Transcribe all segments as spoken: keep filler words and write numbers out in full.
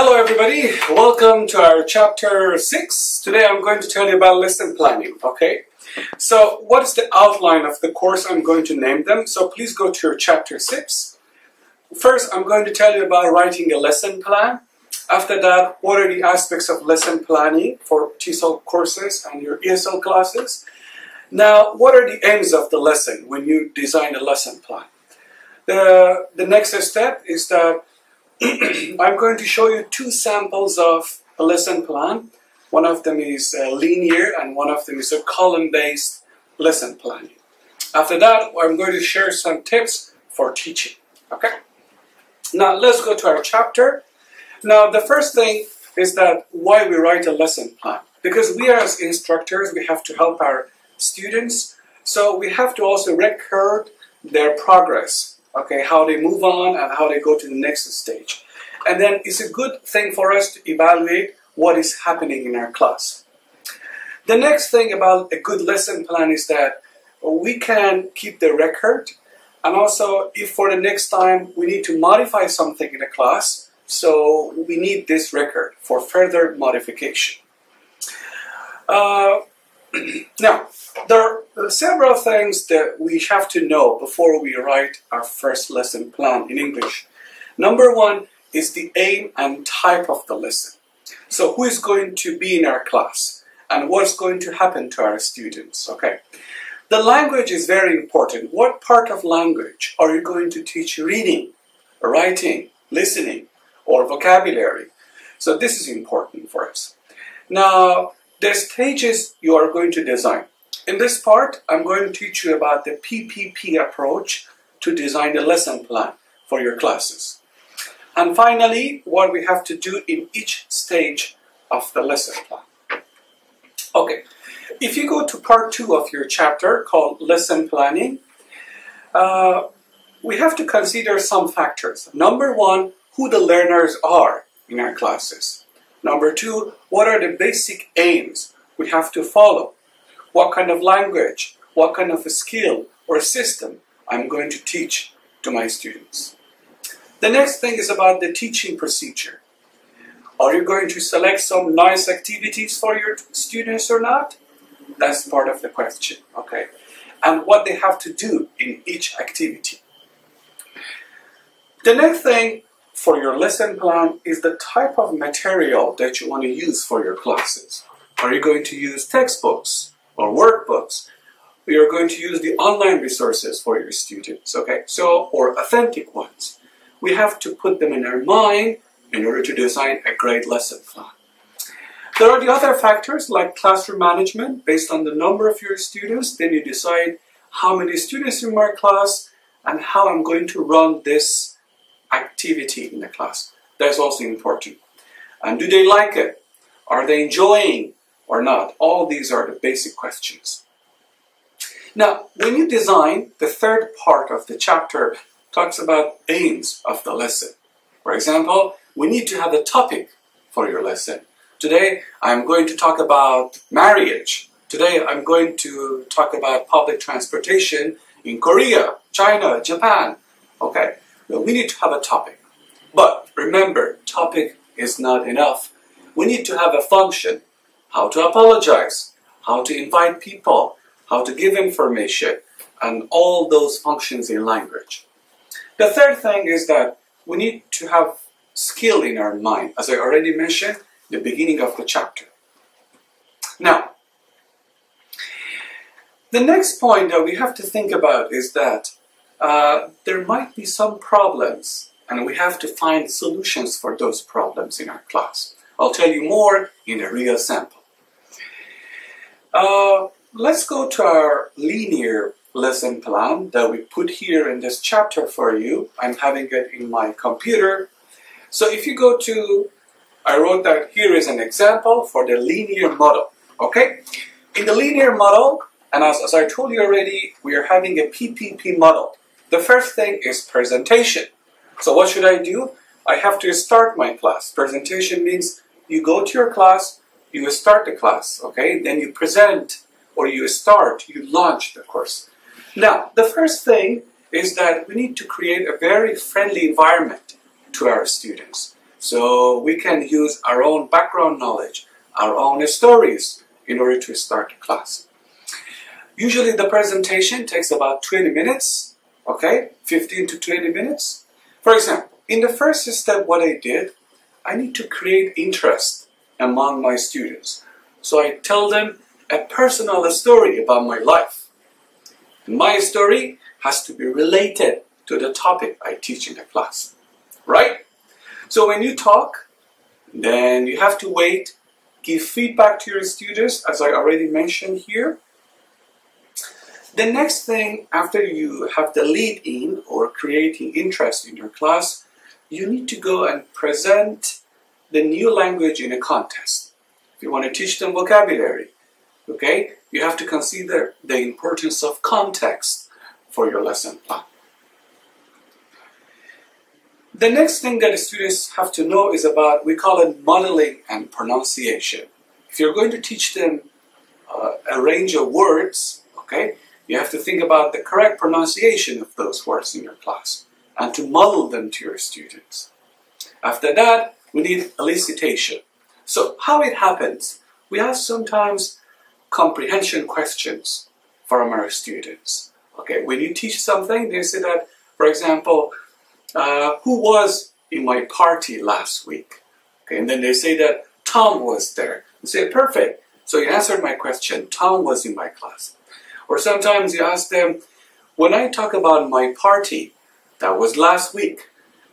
Hello everybody, welcome to our chapter six. Today I'm going to tell you about lesson planning, okay? So what is the outline of the course? I'm going to name them, so please go to your chapter six. First, I'm going to tell you about writing a lesson plan. After that, what are the aspects of lesson planning for TESOL courses and your E S L classes? Now, what are the aims of the lesson when you design a lesson plan? The, the next step is that I'm going to show you two samples of a lesson plan. One of them is uh, linear and one of them is a column-based lesson planning. After that, I'm going to share some tips for teaching. Okay? Now, let's go to our chapter. Now, the first thing is that why we write a lesson plan. Because we are as instructors, we have to help our students. So we have to also record their progress. Okay, how they move on and how they go to the next stage. And then it's a good thing for us to evaluate what is happening in our class. The next thing about a good lesson plan is that we can keep the record, and also if for the next time we need to modify something in a class, so we need this record for further modification. Uh, Now, there are several things that we have to know before we write our first lesson plan in English. Number one is the aim and type of the lesson. So who is going to be in our class and what's going to happen to our students, okay? The language is very important. What part of language are you going to teach? Reading, writing, listening, or vocabulary? So this is important for us. Now, the stages you are going to design. In this part, I'm going to teach you about the P P P approach to design a lesson plan for your classes. And finally, what we have to do in each stage of the lesson plan. Okay, if you go to part two of your chapter called lesson planning, uh, we have to consider some factors. Number one, who the learners are in our classes. Number two, what are the basic aims we have to follow? What kind of language, what kind of a skill or system I'm going to teach to my students? The next thing is about the teaching procedure. Are you going to select some nice activities for your students or not? That's part of the question, okay? And what they have to do in each activity. The next thing for your lesson plan is the type of material that you want to use for your classes. Are you going to use textbooks or workbooks? You are going to use the online resources for your students, okay? So, or authentic ones. We have to put them in our mind in order to design a great lesson plan. There are the other factors like classroom management. Based on the number of your students, then you decide how many students in my class and how I'm going to run this activity in the class. That's also important. And do they like it? Are they enjoying or not? All these are the basic questions. Now, when you design, the third part of the chapter talks about aims of the lesson. For example, we need to have a topic for your lesson. Today, I'm going to talk about marriage. Today, I'm going to talk about public transportation in Korea, China, Japan. Okay. No, we need to have a topic. But remember, topic is not enough. We need to have a function. How to apologize, how to invite people, how to give information, and all those functions in language. The third thing is that we need to have skill in our mind, as I already mentioned, the beginning of the chapter. Now, the next point that we have to think about is that Uh, there might be some problems, and we have to find solutions for those problems in our class. I'll tell you more in a real sample. Uh, let's go to our linear lesson plan that we put here in this chapter for you. I'm having it in my computer. So if you go to, I wrote that here is an example for the linear model, okay? In the linear model, and as, as I told you already, we are having a P P P model. The first thing is presentation. So what should I do? I have to start my class. Presentation means you go to your class, you start the class, okay? Then you present or you start, you launch the course. Now, the first thing is that we need to create a very friendly environment to our students. So we can use our own background knowledge, our own stories in order to start the class. Usually the presentation takes about twenty minutes, okay, fifteen to twenty minutes. For example, in the first step what I did, I need to create interest among my students. So I tell them a personal story about my life. My story has to be related to the topic I teach in the class, right? So when you talk, then you have to wait, give feedback to your students, as I already mentioned here. The next thing, after you have the lead in or creating interest in your class, you need to go and present the new language in a contest. If you want to teach them vocabulary, okay, you have to consider the importance of context for your lesson plan. The next thing that the students have to know is about, we call it modeling and pronunciation. If you're going to teach them uh, a range of words, okay, you have to think about the correct pronunciation of those words in your class and to model them to your students. After that, we need elicitation. So how it happens, we have sometimes comprehension questions from our students. Okay, when you teach something, they say that, for example, Uh, who was in my party last week? Okay, and then they say that Tom was there. You say, perfect. So you answered my question. Tom was in my class. Or sometimes you ask them, when I talk about my party that was last week,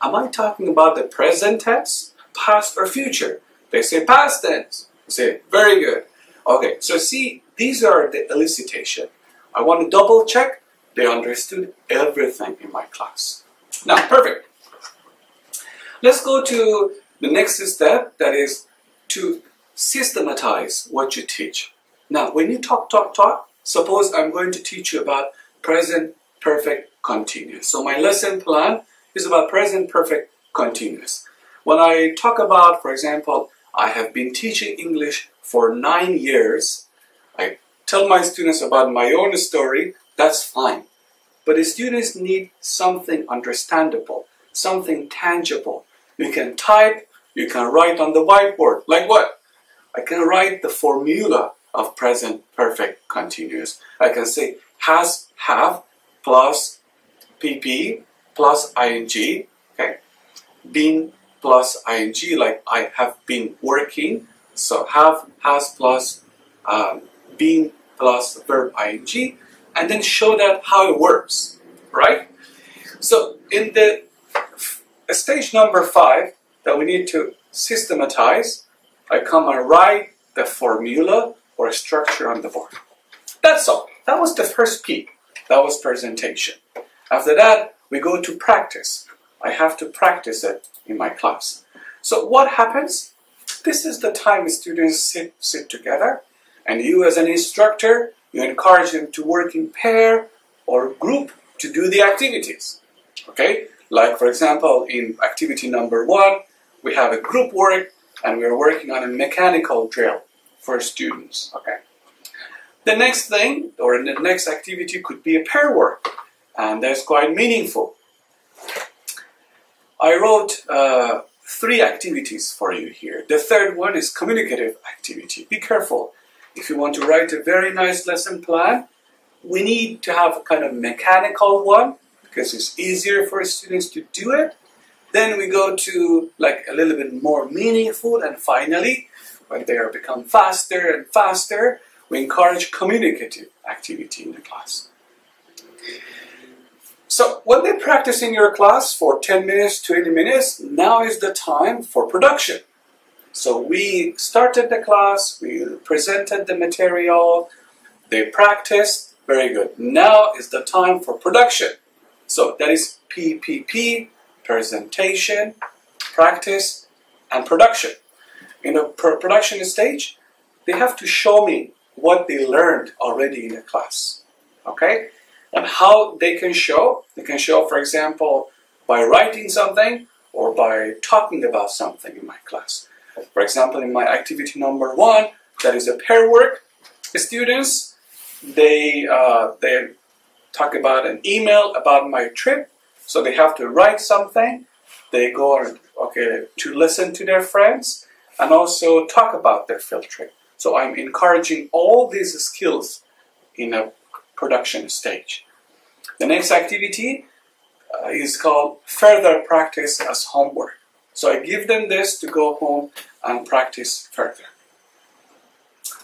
am I talking about the present tense, past or future? They say past tense. You say, very good. Okay, so see, these are the elicitation. I want to double check they understood everything in my class. Now, perfect. Let's go to the next step, that is to systematize what you teach. Now, when you talk, talk, talk, suppose I'm going to teach you about present perfect continuous. So my lesson plan is about present perfect continuous. When I talk about, for example, I have been teaching English for nine years, I tell my students about my own story, that's fine. But the students need something understandable, something tangible. You can type, you can write on the whiteboard. Like what? I can write the formula of present perfect continuous. I can say has, have, plus P P, plus I N G, okay? Been plus I N G, like I have been working. So have, has, plus um, been, plus verb I N G. And then show that how it works, right? So in the stage number five that we need to systematize, I come and write the formula or structure on the board. That's all. That was the first P. That was presentation. After that, we go to practice. I have to practice it in my class. So what happens? This is the time students sit, sit together, and you as an instructor, you encourage them to work in pair or group to do the activities, okay? Like, for example, in activity number one, we have a group work and we're working on a mechanical drill for students, okay? The next thing, or the next activity, could be a pair work, and that's quite meaningful. I wrote uh, three activities for you here. The third one is communicative activity. Be careful. If you want to write a very nice lesson plan, we need to have a kind of mechanical one because it's easier for students to do it. Then we go to like a little bit more meaningful, and finally, when they are become faster and faster, we encourage communicative activity in the class. So when they practice in your class for ten minutes, twenty minutes, now is the time for production. So we started the class, we presented the material, they practiced, very good. Now is the time for production. So that is P P P, presentation, practice, and production. In the production stage, they have to show me what they learned already in the class, okay? And how they can show, they can show, for example, by writing something or by talking about something in my class. For example, in my activity number one, that is a pair work, the students, they, uh, they talk about an email about my trip, so they have to write something, they go and okay, to listen to their friends and also talk about their filtering. So I'm encouraging all these skills in a production stage. The next activity uh, is called further practice as homework. So I give them this to go home and practice further.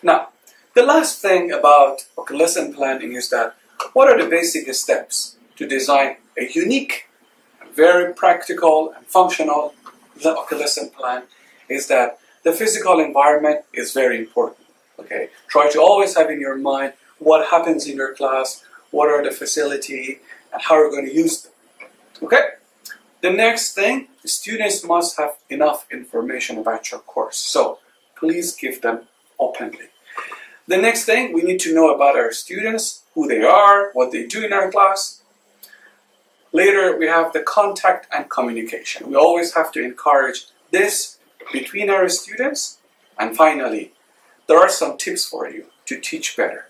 Now, the last thing about okay, lesson planning is that what are the basic steps to design a unique, very practical and functional okay, lesson plan is that the physical environment is very important. Okay, try to always have in your mind what happens in your class, what are the facilities, and how you're going to use them. Okay? The next thing, the students must have enough information about your course. So please give them openly. The next thing, we need to know about our students, who they are, what they do in our class. Later, we have the contact and communication. We always have to encourage this between our students. And finally, there are some tips for you to teach better.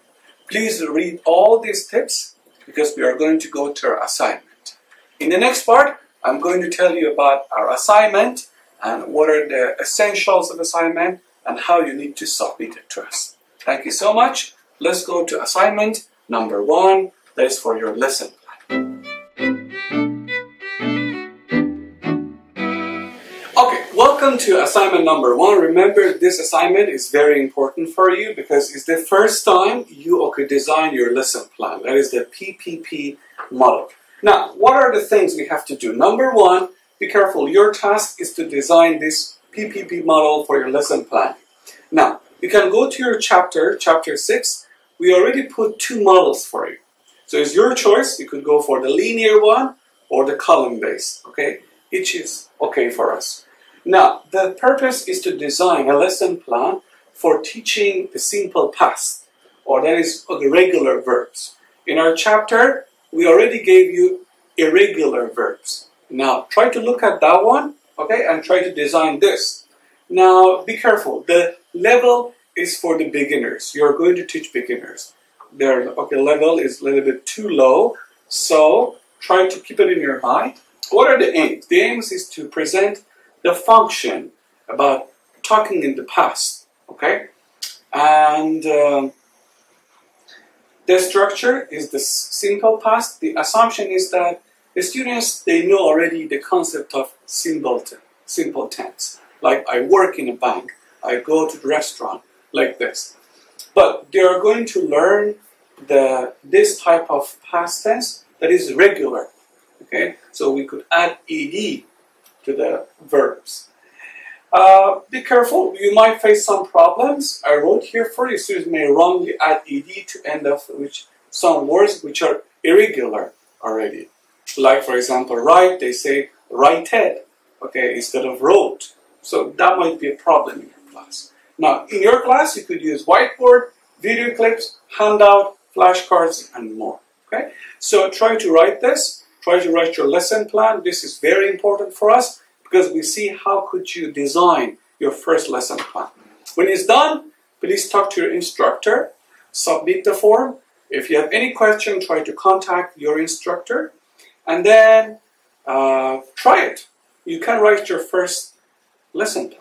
Please read all these tips because we are going to go to our assignment. In the next part, I'm going to tell you about our assignment and what are the essentials of assignment and how you need to submit it to us. Thank you so much. Let's go to assignment number one. That is for your lesson plan. Okay, welcome to assignment number one. Remember, this assignment is very important for you because it's the first time you okay, design your lesson plan. That is the P P P model. Now, what are the things we have to do? Number one, be careful. Your task is to design this P P P model for your lesson plan. Now, you can go to your chapter, chapter six. We already put two models for you. So it's your choice. You could go for the linear one or the column-based, okay? Each is okay for us. Now, the purpose is to design a lesson plan for teaching the simple past, or that is the regular verbs. In our chapter, we already gave you irregular verbs. Now, try to look at that one, okay, and try to design this. Now, be careful. The level is for the beginners. You're going to teach beginners. Their okay, level is a little bit too low, so try to keep it in your mind. What are the aims? The aims is to present the function about talking in the past, okay? And... Um, the structure is the simple past. The assumption is that the students, they know already the concept of simple, simple tense. Like I work in a bank, I go to the restaurant, like this. But they are going to learn the, this type of past tense that is regular. Okay, so we could add ed to the verbs. Uh, be careful, you might face some problems. I wrote here for you, students may wrongly add ed to end of which some words which are irregular already. Like for example, write, they say writed, okay, instead of wrote. So that might be a problem in your class. Now, in your class, you could use whiteboard, video clips, handout, flashcards, and more, okay? So try to write this, try to write your lesson plan. This is very important for us, because we see how could you design your first lesson plan. When it's done, please talk to your instructor, submit the form. If you have any question, try to contact your instructor, and then uh, try it. You can write your first lesson plan.